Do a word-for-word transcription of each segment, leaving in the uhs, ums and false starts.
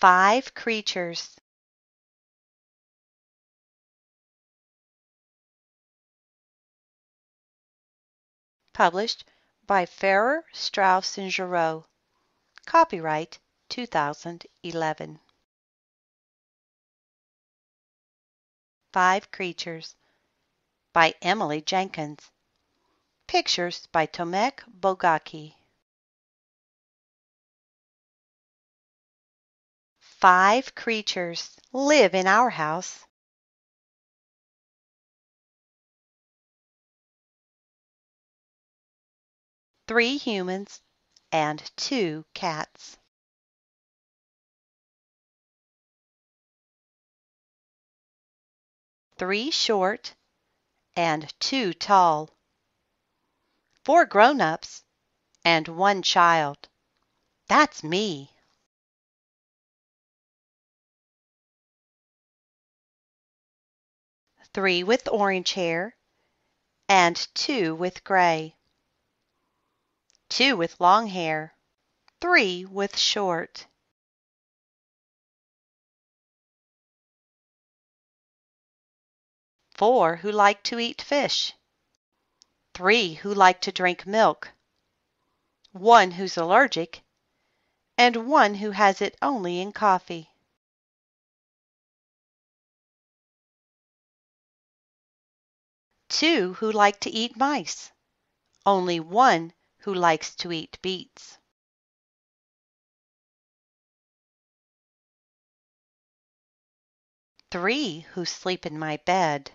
five creatures. Published by Farrar, Straus, and Giroux. Copyright two thousand eleven. Five Creatures by Emily Jenkins. Pictures by Tomek Bogacki. Five creatures live in our house. Three humans and two cats. Three short and two tall. Four grown-ups and one child. That's me. Three with orange hair and two with gray. Two with long hair, three with short. Four who like to eat fish, three who like to drink milk, one who's allergic, and one who has it only in coffee. Two who like to eat mice, only one who likes to eat beets. Three who sleep in my bed.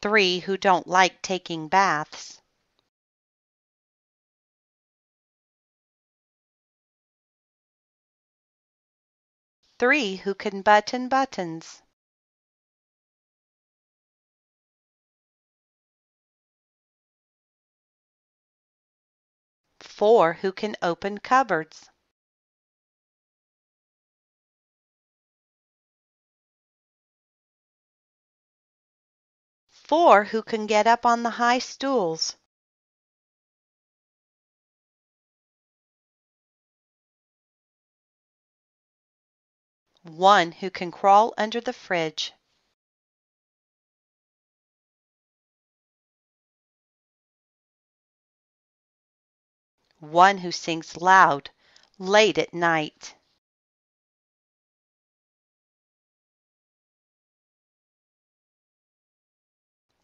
Three who don't like taking baths. Three who can button buttons. Four who can open cupboards. Four who can get up on the high stools. One who can crawl under the fridge. One who sings loud, late at night.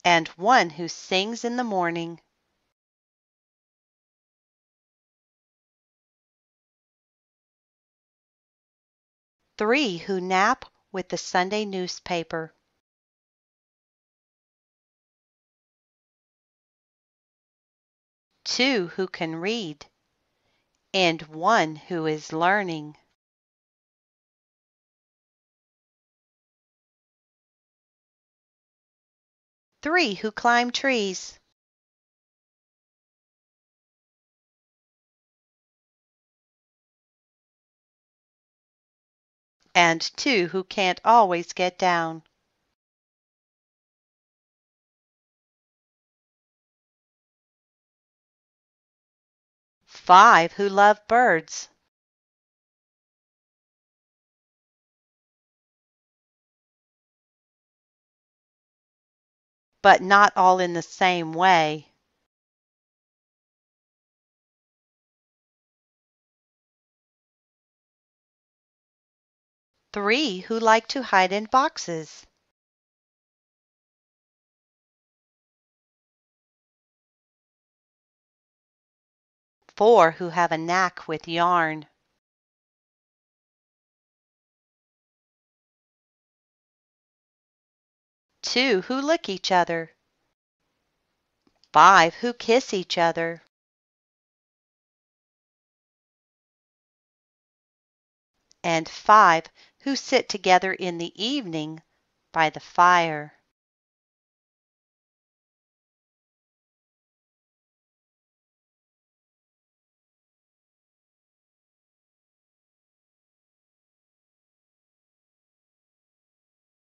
And one who sings in the morning. Three who nap with the Sunday newspaper. Two who can read, and one who is learning. Three who climb trees. And two who can't always get down. Five who love birds. But not all in the same way. Three who like to hide in boxes. Four who have a knack with yarn. Two who lick each other. Five who kiss each other. And five who sit together in the evening by the fire.